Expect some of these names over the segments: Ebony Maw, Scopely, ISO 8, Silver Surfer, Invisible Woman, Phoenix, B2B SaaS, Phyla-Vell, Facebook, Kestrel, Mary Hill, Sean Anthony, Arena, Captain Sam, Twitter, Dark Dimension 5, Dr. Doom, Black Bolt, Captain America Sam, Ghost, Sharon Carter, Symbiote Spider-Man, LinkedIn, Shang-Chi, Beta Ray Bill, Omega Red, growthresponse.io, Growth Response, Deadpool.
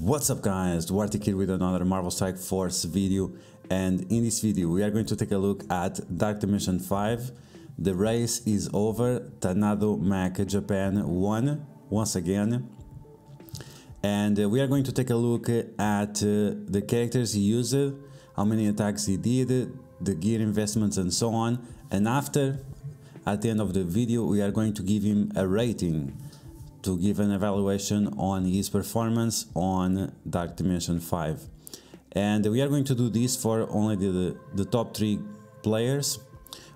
What's up guys, Duarte here with another Marvel Strike Force video, and in this video we are going to take a look at Dark Dimension 5, the race is over, Tadano Mac Japan won once again, and we are going to take a look at the characters he used, how many attacks he did, the gear investments and so on, and after, at the end of the video, we are going to give him a rating, to give an evaluation on his performance on Dark Dimension 5. And we are going to do this for only the top 3 players,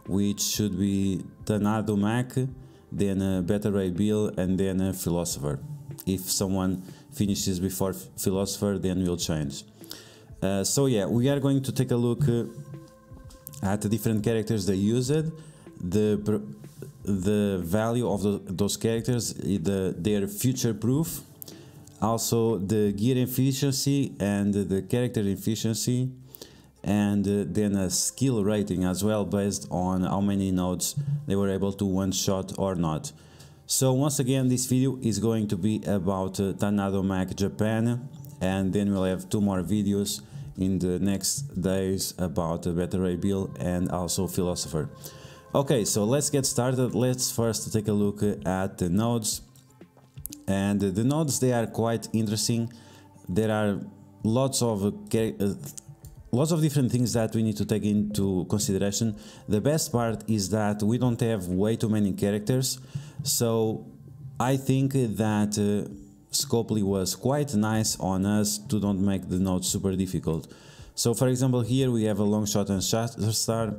which should be Tadano Mac, then Beta Ray Bill, and then Philosopher. If someone finishes before Philosopher, then we'll change. So yeah, we are going to take a look at the different characters they used, the value of those characters, their future proof, also the gear efficiency and the character efficiency, and then a skill rating as well based on how many nodes they were able to one-shot or not. So once again, this video is going to be about Tadano Mac Japan, and then we'll have 2 more videos in the next days about Beta Ray Bill and also Philosopher. Okay, so let's get started. Let's first take a look at the nodes, and the nodes, they are quite interesting. There are lots of different things that we need to take into consideration. The best part is that we don't have way too many characters, so I think that Scopely was quite nice on us to don't make the nodes super difficult. So for example, here we have a long shot and Shatterstar,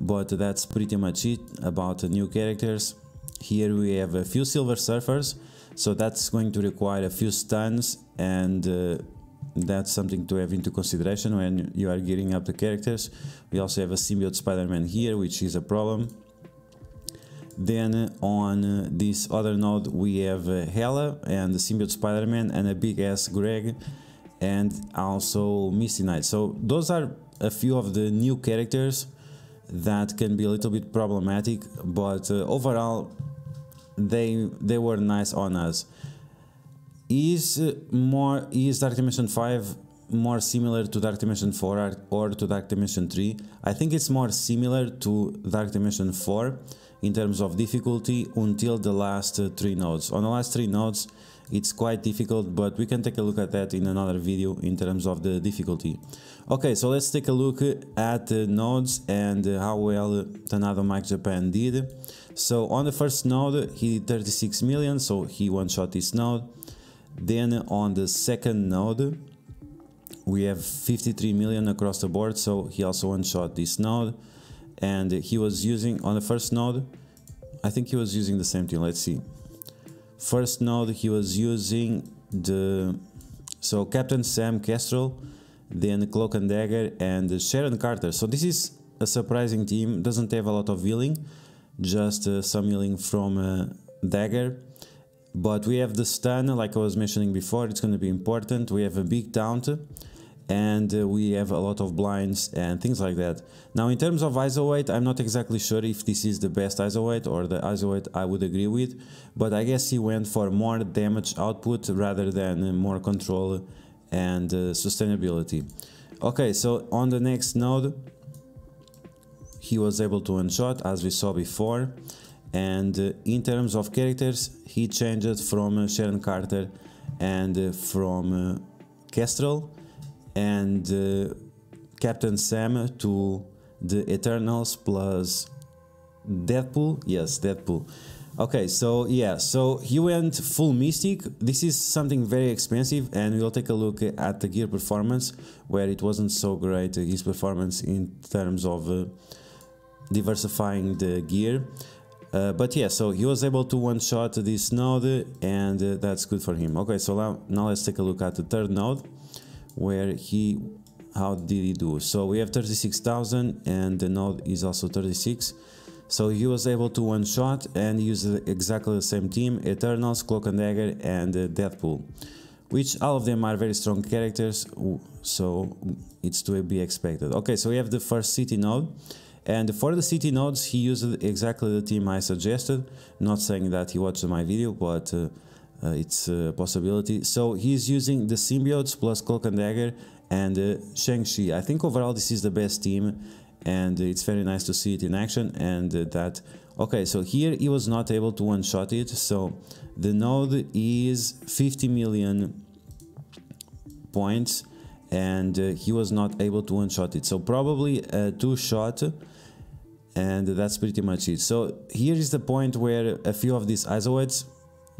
but that's pretty much it about the new characters. Here we have a few Silver Surfers, so that's going to require a few stuns, and that's something to have into consideration when you are gearing up the characters. We also have a Symbiote Spider-Man here, which is a problem. Then on this other node we have Hela and the Symbiote Spider-Man and a big ass Greg and also Misty Knight. So those are a few of the new characters that can be a little bit problematic, but overall they were nice on us. Is Dark Dimension 5 more similar to Dark Dimension 4 or to Dark Dimension 3? I think it's more similar to Dark Dimension 4 in terms of difficulty until the last 3 nodes. On the last 3 nodes it's quite difficult, but we can take a look at that in another video in terms of the difficulty. Okay, so let's take a look at the nodes and how well Tadano Mac Japan did. So on the first node he did 36 million, so he one-shot this node. Then on the second node we have 53 million across the board, so he also one-shot this node. And he was using, on the first node, I think he was using the same thing, let's see. First node he was using so Captain Sam, Kestrel, then Cloak and Dagger and Sharon Carter. So this is a surprising team, doesn't have a lot of healing, just some healing from Dagger. But we have the stun, like I was mentioning before, it's going to be important. We have a big taunt, and we have a lot of blinds and things like that. Now in terms of ISO 8, I'm not exactly sure if this is the best ISO 8 or the ISO 8 I would agree with, but I guess he went for more damage output rather than more control and sustainability. Okay, so on the next node he was able to one-shot, as we saw before, and in terms of characters he changed from Sharon Carter and from Kestrel and Captain Sam to the Eternals plus Deadpool. Yes, Deadpool. Okay, so yeah, so he went full Mystic. This is something very expensive, and we'll take a look at the gear performance, where it wasn't so great, his performance in terms of diversifying the gear. But yeah, so he was able to one-shot this node, and that's good for him. Okay, so now let's take a look at the third node, where how did he do. So we have 36,000 and the node is also 36, so he was able to one-shot and use exactly the same team, Eternals, Cloak and Dagger and Deadpool, which all of them are very strong characters, so it's to be expected. Okay, so we have the first city node, and for the city nodes he used exactly the team I suggested, not saying that he watched my video, but it's a possibility. So he's using the symbiotes plus Cloak and Dagger and Shang-Chi. I think overall this is the best team, and it's very nice to see it in action. And that, okay, so here he was not able to one-shot it, so the node is 50 million points, and he was not able to one-shot it, so probably a two-shot, and that's pretty much it. So here is the point where a few of these isoids,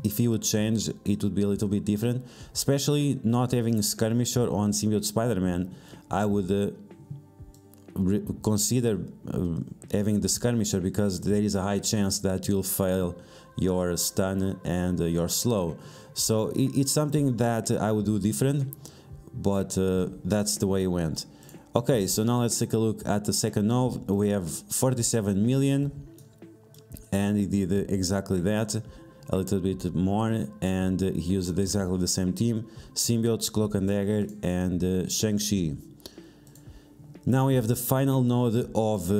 if he would change, it would be a little bit different, especially not having Skirmisher on Symbiote Spider-Man. I would consider having the Skirmisher, because there is a high chance that you'll fail your stun and your slow. So it's something that I would do different, but that's the way it went. Okay, so now let's take a look at the second node. We have 47 million, and he did exactly that, a little bit more, and he used exactly the same team: symbiotes, Cloak and Dagger, and Shang-Chi. Now we have the final node of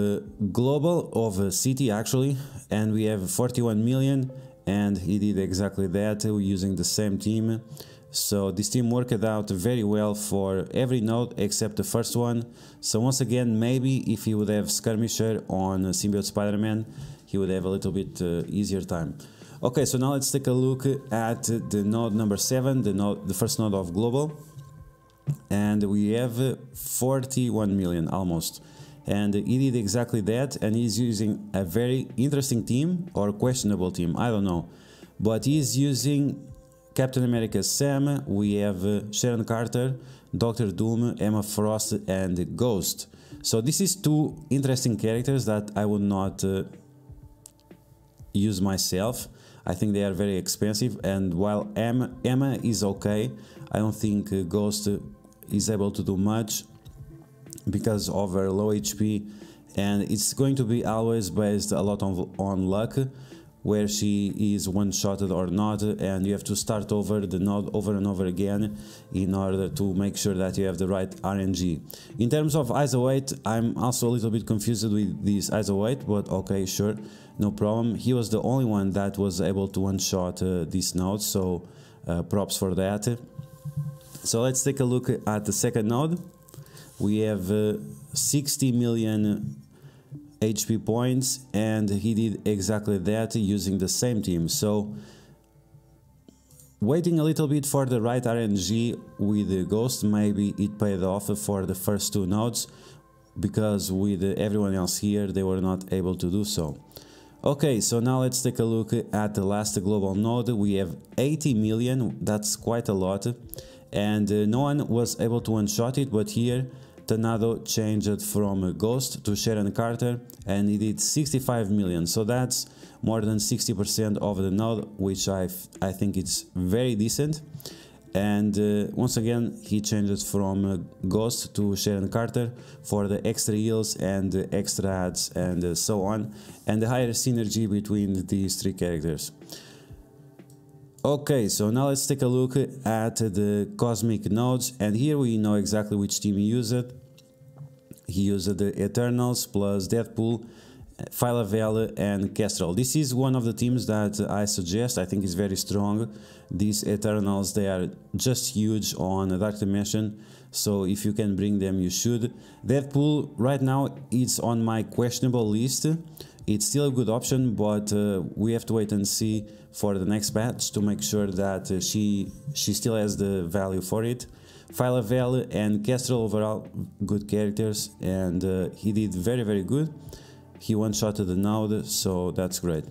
global, of city actually, and we have 41 million, and he did exactly that using the same team. So this team worked out very well for every node except the first one. So once again, maybe if he would have Skirmisher on Symbiote Spider-Man, he would have a little bit easier time. Okay, so now let's take a look at the node number 7, the first node of global. And we have 41 million almost. And he did exactly that, and he's using a very interesting team, or questionable team, I don't know. But he's using Captain America Sam, we have Sharon Carter, Dr. Doom, Emma Frost, and Ghost. So this is two interesting characters that I would not use myself. I think they are very expensive, and while Emma is okay, I don't think Ghost is able to do much because of her low HP, and it's going to be always based a lot on luck, where she is one-shotted or not, and you have to start over the node over and over again in order to make sure that you have the right RNG. In terms of ISO 8, I'm also a little bit confused with this ISO 8, but okay, sure, no problem. He was the only one that was able to one-shot this node, so props for that. So let's take a look at the second node. We have 60 million HP points, and he did exactly that using the same team. So waiting a little bit for the right RNG with the Ghost, maybe it paid off for the first two nodes, because with everyone else here they were not able to do so. Okay, so now let's take a look at the last global node. We have 80 million, that's quite a lot, and no one was able to one-shot it, but here Tadano changed from Ghost to Sharon Carter, and he did 65 million, so that's more than 60% of the node, which I think it's very decent. And once again, he changed from Ghost to Sharon Carter for the extra heals and the extra ads and so on, and the higher synergy between these three characters. Okay, so now let's take a look at the cosmic nodes, and here we know exactly which team he used. He used the Eternals plus Deadpool, Phyla-Vell, and Kestrel. This is one of the teams that I suggest. I think is very strong. These Eternals, they are just huge on Dark Dimension, so if you can bring them, you should. Deadpool right now is on my questionable list. It's still a good option, but we have to wait and see for the next batch to make sure that she still has the value for it. Phyla-Vell and Kestrel, overall good characters, and he did very, very good. He one-shotted the node, so that's great.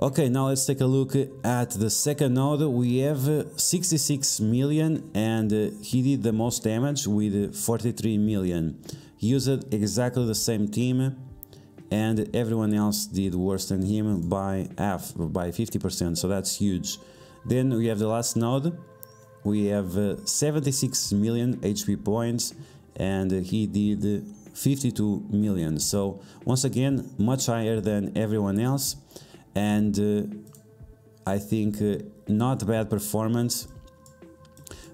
Okay, now let's take a look at the second node. We have 66 million, and he did the most damage with 43 million. He used exactly the same team, and everyone else did worse than him by half, by 50%, so that's huge. Then we have the last node. We have 76 million HP points, and he did 52 million, so once again much higher than everyone else, and I think not bad performance.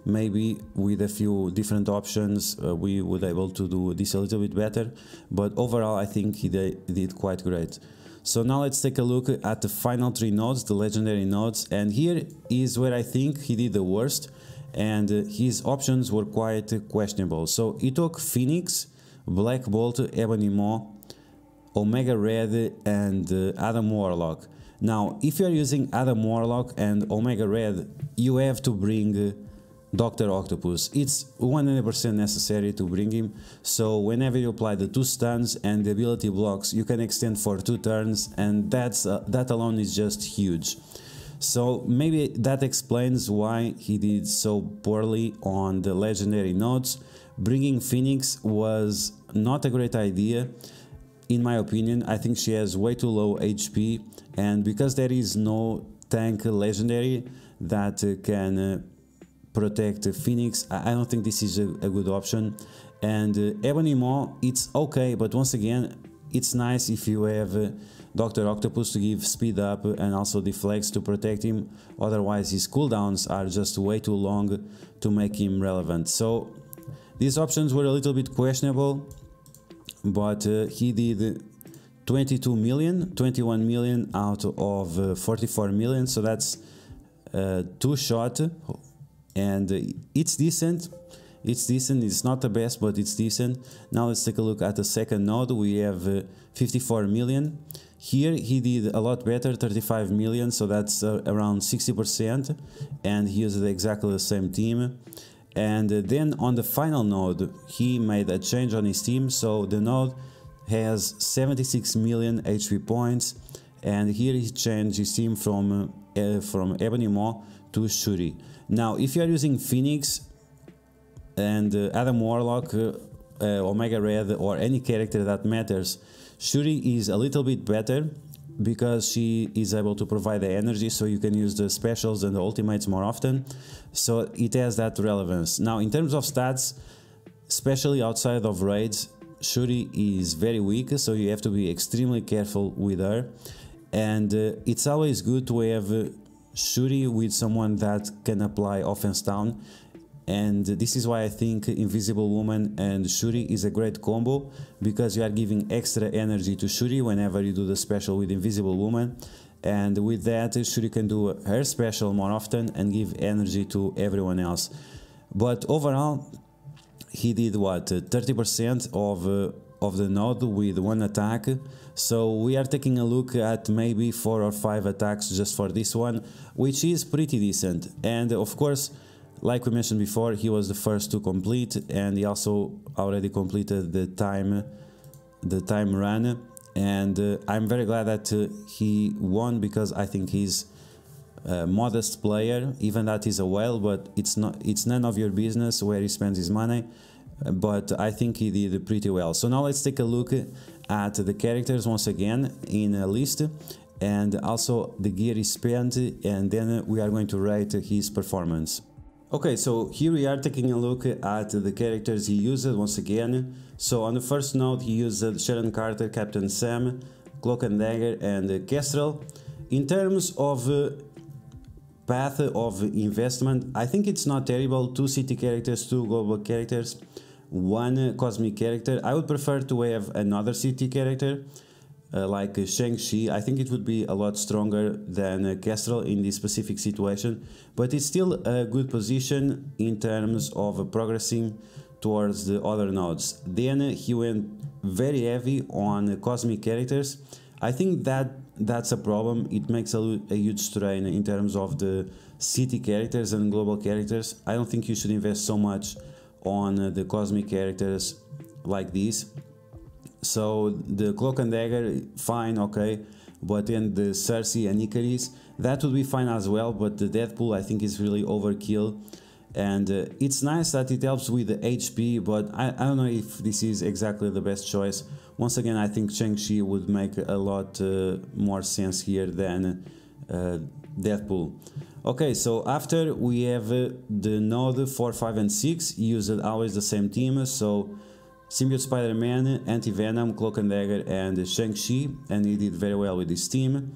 Maybe with a few different options we would able to do this a little bit better, but overall I think he did quite great. So now let's take a look at the final three nodes, the legendary nodes, and here is where I think he did the worst, and his options were quite questionable. So he took Phoenix, Black Bolt, Ebony Maw, Omega Red and Adam Warlock. Now if you are using Adam Warlock and Omega Red, you have to bring Dr. Octopus. It's 100% necessary to bring him, so whenever you apply the two stuns and the ability blocks, you can extend for 2 turns, and that alone is just huge. So maybe that explains why he did so poorly on the legendary nodes. Bringing Phoenix was not a great idea, in my opinion. I think she has way too low HP, and because there is no tank legendary that can protect Phoenix, I don't think this is a good option. And Ebony Maw, it's okay, but once again, it's nice if you have Dr. Octopus to give speed up and also deflects to protect him, otherwise his cooldowns are just way too long to make him relevant. So these options were a little bit questionable, but he did 21 million out of 44 million, so that's 2 shot. And it's decent, it's not the best, but it's decent. Now let's take a look at the second node. We have 54 million. Here he did a lot better, 35 million, so that's around 60%, and he used exactly the same team. And then on the final node he made a change on his team, so the node has 76 million HP points, and here he changed his team from Ebony Maw to Shuri. Now if you are using Phoenix and Adam Warlock, Omega Red, or any character that matters, Shuri is a little bit better because she is able to provide the energy, so you can use the specials and the ultimates more often, so it has that relevance. Now in terms of stats, especially outside of raids, Shuri is very weak, so you have to be extremely careful with her. And it's always good to have Shuri with someone that can apply offense down, and this is why I think Invisible Woman and Shuri is a great combo, because you are giving extra energy to Shuri whenever you do the special with Invisible Woman, and with that Shuri can do her special more often and give energy to everyone else. But overall he did what, 30% of the node with 1 attack. So we are taking a look at maybe 4 or 5 attacks just for this one, which is pretty decent. And of course, like we mentioned before, he was the first to complete, and he also already completed the time run. And I'm very glad that he won, because I think he's a modest player, even that is a whale, but it's none of your business where he spends his money. But I think he did pretty well. So now let's take a look at the characters once again in a list, and also the gear he spent, and then we are going to rate his performance. Okay, so here we are taking a look at the characters he used once again. So on the first node he used Sharon Carter, Captain Sam, Cloak and Dagger and Kestrel. In terms of path of investment, I think it's not terrible. 2 city characters, 2 global characters, 1 cosmic character. I would prefer to have another city character like Shang-Chi. I think it would be a lot stronger than Kestrel in this specific situation, but it's still a good position in terms of progressing towards the other nodes. Then he went very heavy on cosmic characters. I think that's a problem. It makes a huge strain in terms of the city characters and global characters. I don't think you should invest so much on the cosmic characters like this. So the Cloak and Dagger, fine, okay, but then the Cersei and Icarus, that would be fine as well, but the Deadpool I think is really overkill. And it's nice that it helps with the HP, but I don't know if this is exactly the best choice. Once again, I think Shang-Chi would make a lot more sense here than Deadpool. Okay, so after we have the node 4, 5 and 6, used always the same team, so Symbiote Spider-Man, Anti-Venom, Cloak and Dagger and Shang-Chi, and he did very well with this team.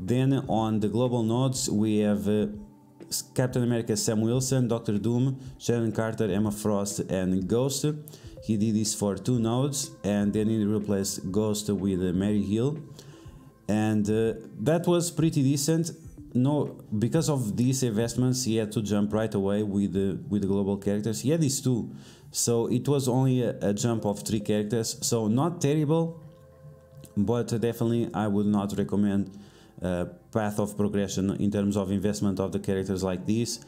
Then on the global nodes we have Captain America Sam Wilson, Dr. Doom, Sharon Carter, Emma Frost and Ghost. He did this for 2 nodes, and then he replaced Ghost with Mary Hill. And that was pretty decent. No, because of these investments, he had to jump right away with the global characters. He had these two, so it was only a jump of 3 characters, so not terrible, but definitely I would not recommend path of progression in terms of investment of the characters like this.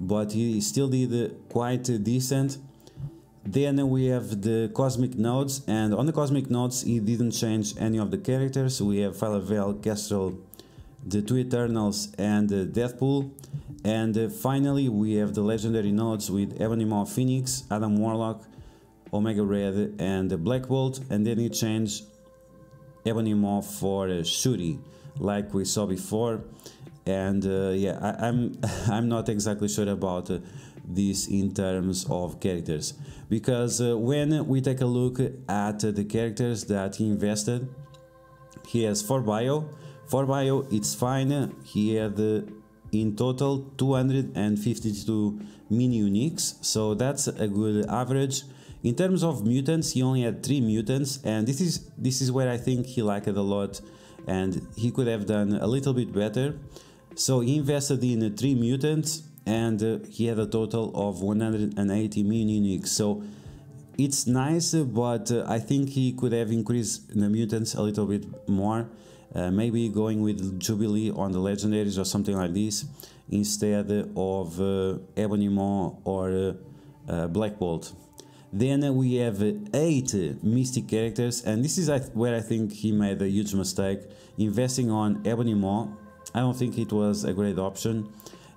But he still did quite decent. Then we have the Cosmic Nodes, and on the Cosmic Nodes he didn't change any of the characters. We have Phyla-Vell, Kestrel, the 2 Eternals and Deadpool. And finally we have the legendary nodes with Ebony Maw, Phoenix, Adam Warlock, Omega Red and Black Bolt. And then he changed Ebony Maw for Shuri, like we saw before. And yeah, I'm not exactly sure about this in terms of characters, because when we take a look at the characters that he invested, he has 4 bio. For bio, it's fine. He had in total 252 mini uniques, so that's a good average. In terms of mutants, he only had 3 mutants, and this is where I think he lacked a lot, and he could have done a little bit better. So he invested in 3 mutants, and he had a total of 180 mini uniques. So it's nice, but I think he could have increased the mutants a little bit more. Maybe going with Jubilee on the legendaries or something like this instead of Ebony Maw or Black Bolt. Then we have 8 mystic characters, and this is where I think he made a huge mistake investing on Ebony Maw. I don't think it was a great option.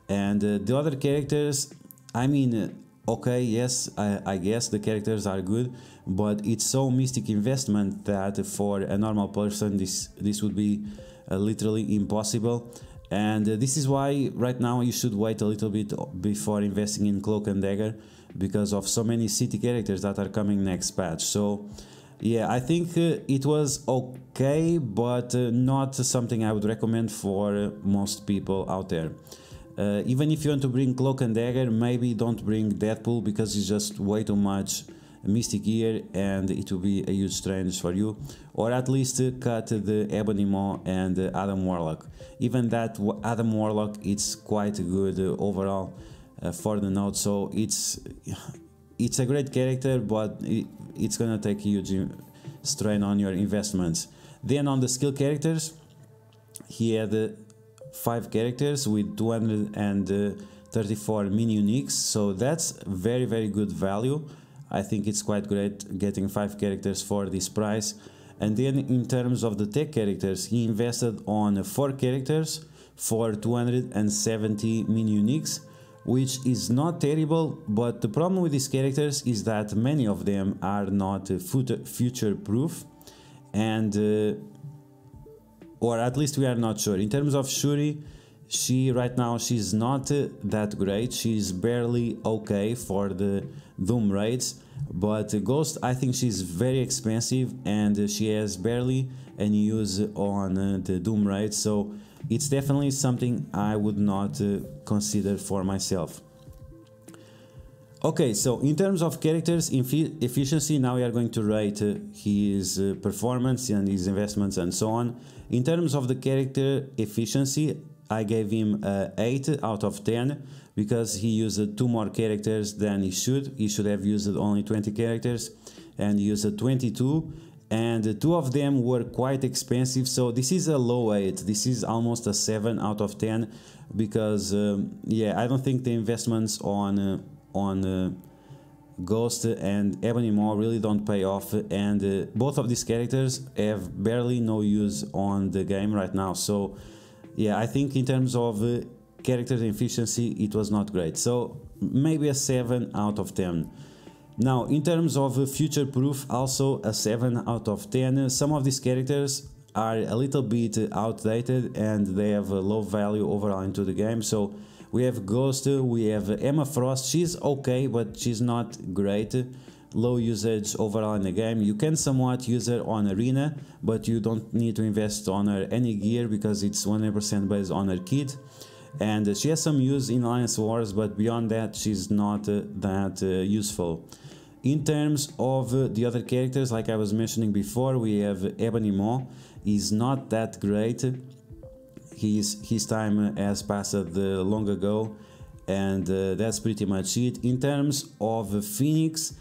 And the other characters, I mean, okay, yes, I guess the characters are good, but it's so mystic investment that for a normal person this would be literally impossible. And this is why right now you should wait a little bit before investing in Cloak and Dagger, because of so many city characters that are coming next patch. So yeah, I think it was okay, but not something I would recommend for most people out there. Even if you want to bring Cloak and Dagger, maybe don't bring Deadpool, because it's just way too much mystic gear and it will be a huge strange for you. Or at least cut the Ebony Maw and Adam Warlock. Even that Adam Warlock, it's quite good overall for the node, so it's a great character, but it's gonna take a huge strain on your investments. Then on the skill characters, he had 5 characters with 234 mini uniques, so that's very, very good value. I think it's quite great getting 5 characters for this price. And then in terms of the tech characters, he invested on 4 characters for 270 mini uniques, which is not terrible, but the problem with these characters is that many of them are not future proof, and or at least we are not sure. In terms of Shuri, right now she's not that great. She's barely okay for the Doom Raids. But Ghost, I think she's very expensive, and she has barely any use on the Doom Raids. So it's definitely something I would not consider for myself. Okay, so in terms of characters efficiency, now we are going to rate his performance and his investments and so on. In terms of the character efficiency, I gave him 8 out of 10, because he used 2 more characters than he should. He should have used only 20 characters, and he used 22, and 2 of them were quite expensive, so this is a low 8. This is almost a 7 out of 10, because yeah, I don't think the investments on Ghost and Ebony Maw really don't pay off, and both of these characters have barely no use on the game right now. So yeah, I think in terms of character efficiency it was not great, so maybe a 7 out of 10. Now in terms of future proof, also a 7 out of 10. Some of these characters are a little bit outdated and they have a low value overall into the game. So we have Ghost, we have Emma Frost. She's okay, but she's not great. Low usage overall in the game. You can somewhat use her on Arena, but you don't need to invest on her any gear, because it's 100% based on her kit. And she has some use in Alliance Wars, but beyond that she's not that useful. In terms of the other characters, like I was mentioning before, we have Ebony Maw. He's not that great. His time has passed long ago, and that's pretty much it. In terms of Phoenix,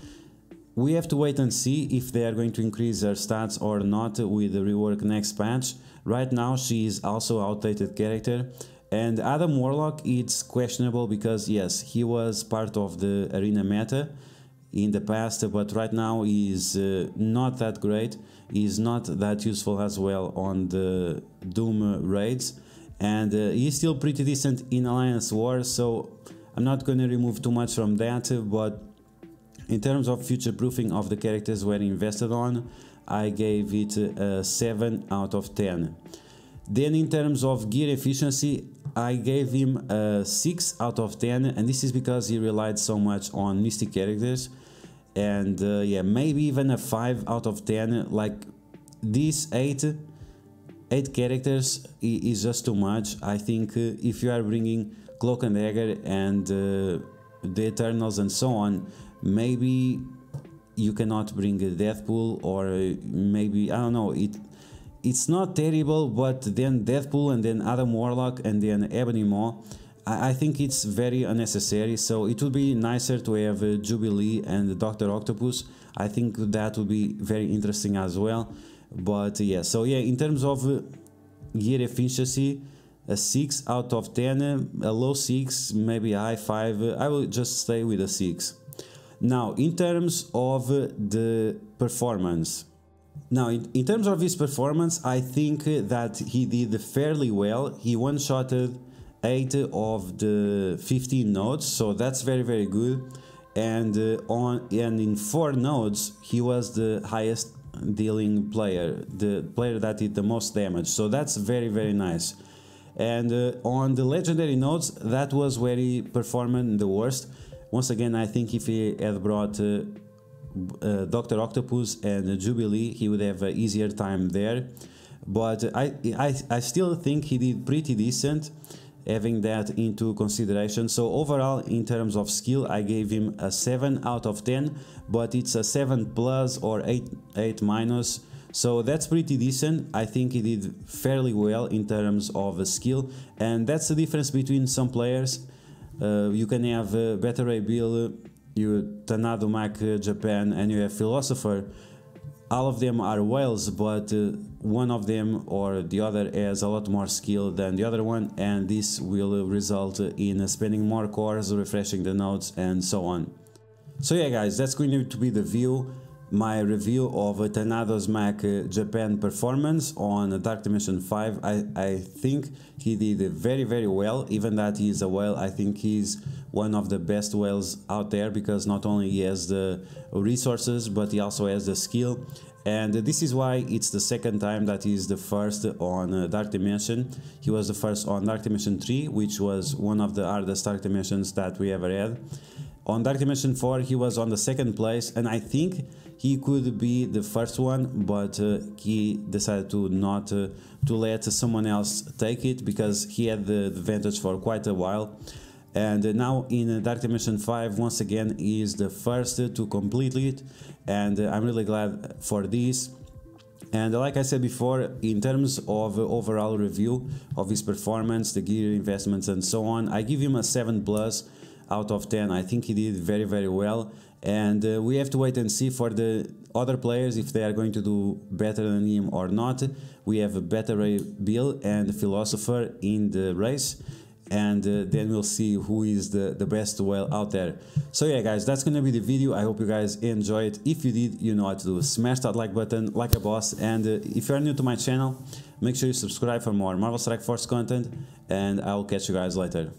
we have to wait and see if they are going to increase her stats or not with the rework next patch. Right now she is also an outdated character. And Adam Warlock, it's questionable because yes, he was part of the Arena meta in the past, but right now he's not that great. He's not that useful as well on the Doom Raids, and he's still pretty decent in Alliance War, so I'm not going to remove too much from that. But in terms of future proofing of the characters we're invested on, I gave it a 7 out of 10. Then in terms of gear efficiency, I gave him a 6 out of 10, and this is because he relied so much on mystic characters. And yeah, maybe even a 5 out of 10, like these 8 characters is just too much. I think if you are bringing Cloak and Dagger and the Eternals and so on, maybe you cannot bring a Deadpool, or maybe, I don't know, it's not terrible, but then Deadpool and then Adam Warlock and then Ebony Maw, I think it's very unnecessary. So it would be nicer to have Jubilee and Dr. Octopus. I think that would be very interesting as well. But yeah, so yeah, in terms of gear efficiency, a 6 out of 10, a low 6, maybe a high 5, I will just stay with a 6. Now, in terms of the performance. Now, in terms of his performance, I think that he did fairly well. He one-shotted 8 of the 15 nodes, so that's very, very good. And in 4 nodes, he was the highest dealing player, the player that did the most damage. So that's very, very nice. And on the legendary nodes, that was where he performed the worst. Once again, I think if he had brought Dr. Octopus and Jubilee, he would have an easier time there. But I still think he did pretty decent, having that into consideration. So overall, in terms of skill, I gave him a 7 out of 10, but it's a 7 plus or 8 minus. So that's pretty decent. I think he did fairly well in terms of skill, and that's the difference between some players. You can have Beta Ray Bill, you Tadano Mac Japan, and you have Philosopher. All of them are whales, but one of them or the other has a lot more skill than the other one, and this will result in spending more cores, refreshing the nodes, and so on. So yeah guys, that's going to be the view, my review of Tadano Mac Japan performance on Dark Dimension 5. I think he did very, very well. Even that he is a whale, I think he's one of the best whales out there, because not only he has the resources, but he also has the skill. And this is why it's the second time that he's the first on Dark Dimension. He was the first on Dark Dimension 3, which was one of the hardest Dark Dimensions that we ever had. On Dark Dimension 4, he was on the second place, and I think he could be the first one, but he decided to not to let someone else take it, because he had the advantage for quite a while. And now in Dark Dimension 5, once again, he is the first to complete it, and I'm really glad for this. And like I said before, in terms of overall review of his performance, the gear investments and so on, I give him a 7 plus out of 10. I think he did very, very well, and we have to wait and see for the other players if they are going to do better than him or not. We have Beta Ray Bill and Philosopher in the race, and then we'll see who is the best whale out there. So yeah guys, that's gonna be the video. I hope you guys enjoyed it. If you did, you know what to do. Smash that like button like a boss, and if you're new to my channel, make sure you subscribe for more Marvel Strike Force content, and I'll catch you guys later.